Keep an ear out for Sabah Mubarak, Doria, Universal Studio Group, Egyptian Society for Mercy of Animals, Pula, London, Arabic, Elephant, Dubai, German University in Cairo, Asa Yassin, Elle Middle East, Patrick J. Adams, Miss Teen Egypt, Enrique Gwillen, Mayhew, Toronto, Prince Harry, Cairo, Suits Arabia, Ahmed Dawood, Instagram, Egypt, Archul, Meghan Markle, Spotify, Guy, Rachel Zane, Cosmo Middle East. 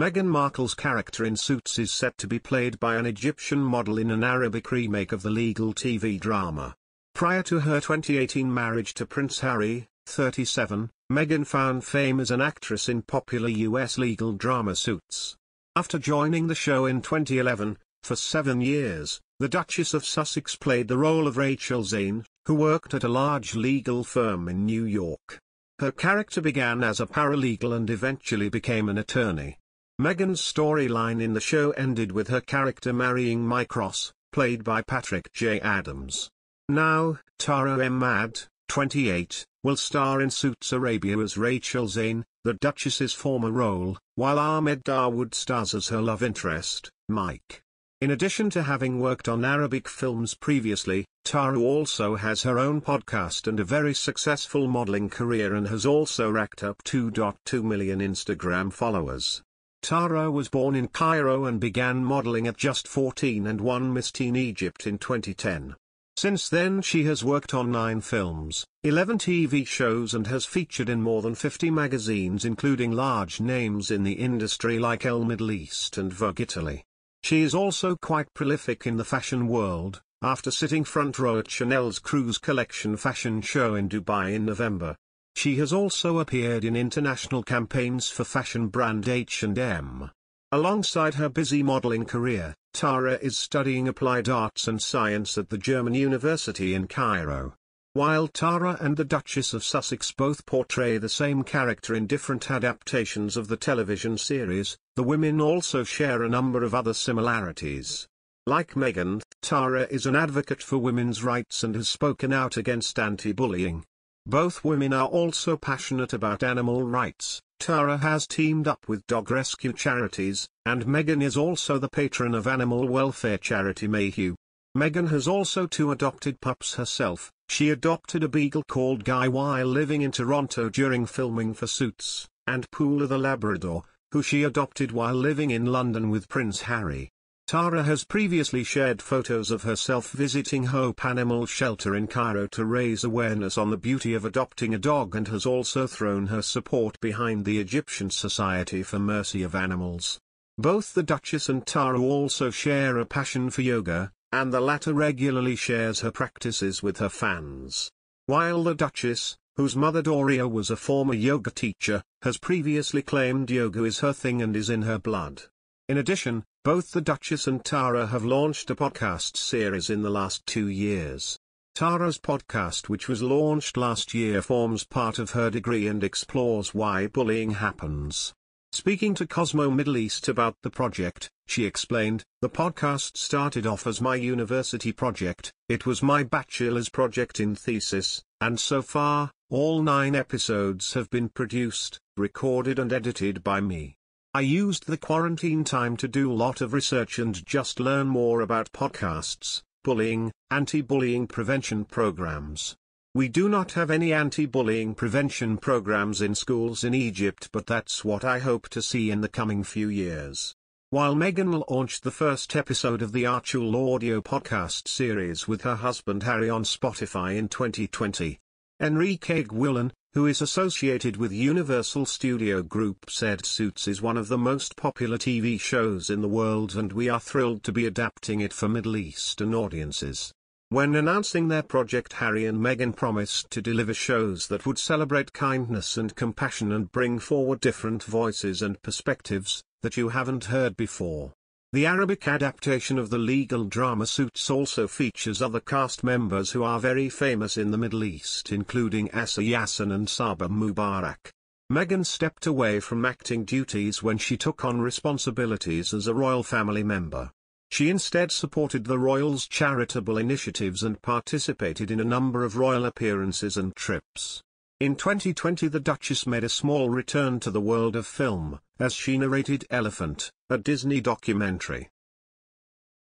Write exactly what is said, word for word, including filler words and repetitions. Meghan Markle's character in Suits is set to be played by an Egyptian model in an Arabic remake of the legal T V drama. Prior to her twenty eighteen marriage to Prince Harry, thirty-seven, Meghan found fame as an actress in popular U S legal drama Suits. After joining the show in twenty eleven, for seven years, the Duchess of Sussex played the role of Rachel Zane, who worked at a large legal firm in New York. Her character began as a paralegal and eventually became an attorney. Meghan's storyline in the show ended with her character marrying Mike Ross, played by Patrick J. Adams. Now, Tara Emad, twenty-eight, will star in Suits Arabia as Rachel Zane, the Duchess's former role, while Ahmed Dawood stars as her love interest, Mike. In addition to having worked on Arabic films previously, Tara also has her own podcast and a very successful modeling career, and has also racked up two point two million Instagram followers. Tara was born in Cairo and began modeling at just fourteen and won Miss Teen Egypt in twenty ten. Since then she has worked on nine films, eleven T V shows, and has featured in more than fifty magazines, including large names in the industry like Elle Middle East and Vogue Italy. She is also quite prolific in the fashion world, after sitting front row at Chanel's Cruise Collection fashion show in Dubai in November. She has also appeared in international campaigns for fashion brand H and M. Alongside her busy modeling career, Tara is studying applied arts and science at the German University in Cairo. While Tara and the Duchess of Sussex both portray the same character in different adaptations of the television series, the women also share a number of other similarities. Like Meghan, Tara is an advocate for women's rights and has spoken out against anti-bullying. Both women are also passionate about animal rights. Tara has teamed up with dog rescue charities, and Meghan is also the patron of animal welfare charity Mayhew. Meghan has also two adopted pups herself. She adopted a beagle called Guy while living in Toronto during filming for Suits, and Pula the Labrador, who she adopted while living in London with Prince Harry. Tara has previously shared photos of herself visiting Hope Animal Shelter in Cairo to raise awareness on the beauty of adopting a dog, and has also thrown her support behind the Egyptian Society for Mercy of Animals. Both the Duchess and Tara also share a passion for yoga, and the latter regularly shares her practices with her fans. While the Duchess, whose mother Doria was a former yoga teacher, has previously claimed yoga is her thing and is in her blood. In addition, both the Duchess and Tara have launched a podcast series in the last two years. Tara's podcast, which was launched last year, forms part of her degree and explores why bullying happens. Speaking to Cosmo Middle East about the project, she explained, "The podcast started off as my university project. It was my bachelor's project in thesis, and so far, all nine episodes have been produced, recorded and edited by me. I used the quarantine time to do a lot of research and just learn more about podcasts, bullying, anti-bullying prevention programs. We do not have any anti-bullying prevention programs in schools in Egypt, but that's what I hope to see in the coming few years." While Meghan launched the first episode of the Archul audio podcast series with her husband Harry on Spotify in twenty twenty, Enrique Gwillen, who is associated with Universal Studio Group, said Suits is one of the most popular T V shows in the world, and we are thrilled to be adapting it for Middle Eastern audiences. When announcing their project, Harry and Meghan promised to deliver shows that would celebrate kindness and compassion and bring forward different voices and perspectives that you haven't heard before. The Arabic adaptation of the legal drama Suits also features other cast members who are very famous in the Middle East, including Asa Yassin and Sabah Mubarak. Meghan stepped away from acting duties when she took on responsibilities as a royal family member. She instead supported the royals' charitable initiatives and participated in a number of royal appearances and trips. In twenty twenty, the Duchess made a small return to the world of film, as she narrated Elephant, a Disney documentary.